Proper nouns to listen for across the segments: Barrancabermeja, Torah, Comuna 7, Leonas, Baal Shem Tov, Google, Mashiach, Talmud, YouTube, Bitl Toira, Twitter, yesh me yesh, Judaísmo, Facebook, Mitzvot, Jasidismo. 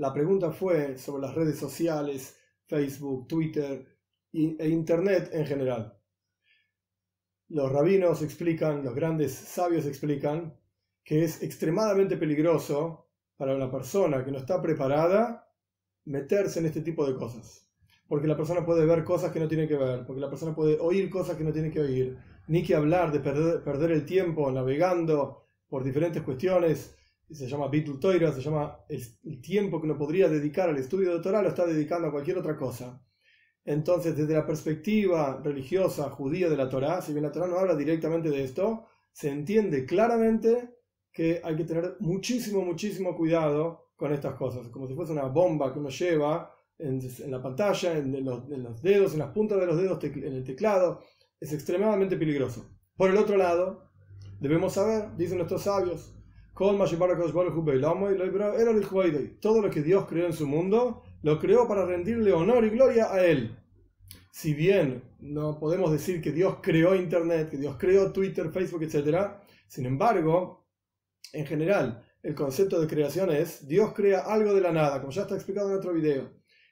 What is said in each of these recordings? La pregunta fue sobre las redes sociales, Facebook, Twitter e Internet en general. Los rabinos explican, los grandes sabios explican, que es extremadamente peligroso para una persona que no está preparada meterse en este tipo de cosas. Porque la persona puede ver cosas que no tiene que ver, porque la persona puede oír cosas que no tiene que oír, ni que hablar de perder el tiempo navegando por diferentes cuestiones. Se llama Bitl Toira, se llama el tiempo que uno podría dedicar al estudio de Torah, lo está dedicando a cualquier otra cosa. Entonces, desde la perspectiva religiosa judía de la Torah, si bien la Torah no habla directamente de esto, se entiende claramente que hay que tener muchísimo, muchísimo cuidado con estas cosas, como si fuese una bomba que uno lleva en la pantalla, en los dedos, en las puntas de los dedos, en el teclado. Es extremadamente peligroso. Por el otro lado, debemos saber, dicen nuestros sabios, todo lo que Dios creó en su mundo, lo creó para rendirle honor y gloria a Él. Si bien no podemos decir que Dios creó Internet, que Dios creó Twitter, Facebook, etc., sin embargo, en general, el concepto de creación es Dios crea algo de la nada, como ya está explicado en otro video.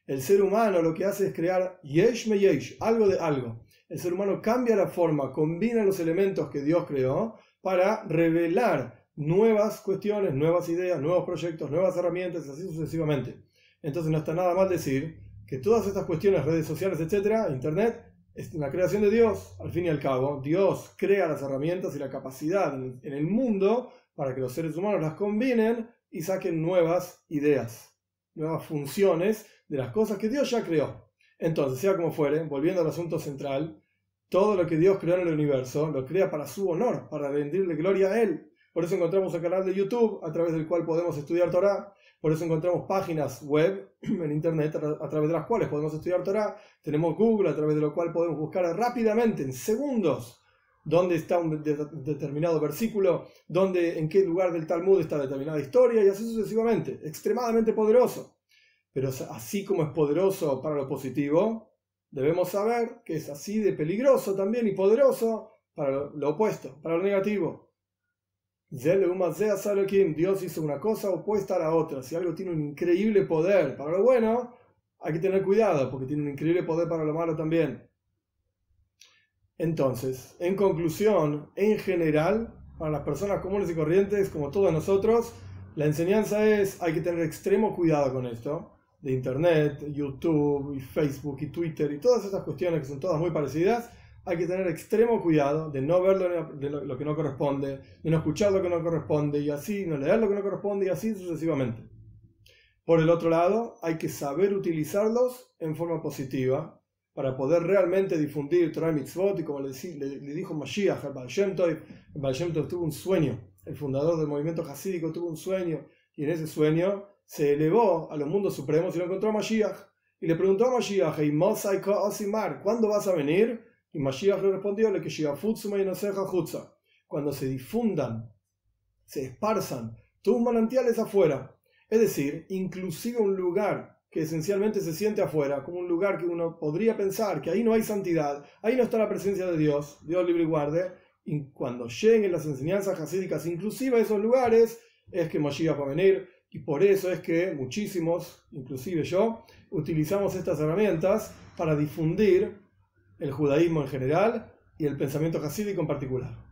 El ser humano lo que hace es crear yesh me yesh, algo de algo. El ser humano cambia la forma, combina los elementos que Dios creó para revelar nuevas cuestiones, nuevas ideas, nuevos proyectos, nuevas herramientas, y así sucesivamente. Entonces no está nada mal decir que todas estas cuestiones, redes sociales, etcétera, Internet, es una creación de Dios. Al fin y al cabo, Dios crea las herramientas y la capacidad en el mundo para que los seres humanos las combinen y saquen nuevas ideas, nuevas funciones de las cosas que Dios ya creó. Entonces, sea como fuere, volviendo al asunto central, todo lo que Dios creó en el universo lo crea para su honor, para rendirle gloria a Él. Por eso encontramos el canal de YouTube, a través del cual podemos estudiar Torah. Por eso encontramos páginas web en Internet, a través de las cuales podemos estudiar Torah. Tenemos Google, a través de lo cual podemos buscar rápidamente, en segundos, dónde está un determinado versículo, en qué lugar del Talmud está determinada historia, y así sucesivamente. Extremadamente poderoso. Pero así como es poderoso para lo positivo, debemos saber que es así de peligroso también y poderoso para lo opuesto, para lo negativo. Dios hizo una cosa opuesta a la otra. Si algo tiene un increíble poder para lo bueno, hay que tener cuidado, porque tiene un increíble poder para lo malo también. Entonces, en conclusión, en general, para las personas comunes y corrientes, como todos nosotros, la enseñanza es, hay que tener extremo cuidado con esto, de Internet, YouTube, y Facebook, y Twitter, y todas esas cuestiones que son todas muy parecidas. Hay que tener extremo cuidado de no ver lo que no corresponde, de no escuchar lo que no corresponde, y así, no leer lo que no corresponde, y así sucesivamente. Por el otro lado, hay que saber utilizarlos en forma positiva, para poder realmente difundir Torah y Mitzvot, y como le dijo Mashiach al Baal Shem Tov tuvo un sueño, el fundador del movimiento jasídico tuvo un sueño, y en ese sueño se elevó a los mundos supremos y lo encontró a Mashiach, y le preguntó a Mashiach, ¿cuándo vas a venir? Y Mashiach le respondió, cuando se difundan, se esparzan tus manantiales afuera, es decir, inclusive un lugar que esencialmente se siente afuera, como un lugar que uno podría pensar que ahí no hay santidad, ahí no está la presencia de Dios, Dios libre y guarde, y cuando lleguen las enseñanzas jasídicas inclusive a esos lugares, es que Mashiach va a venir, y por eso es que muchísimos, inclusive yo, utilizamos estas herramientas para difundir el judaísmo en general y el pensamiento jasídico en particular.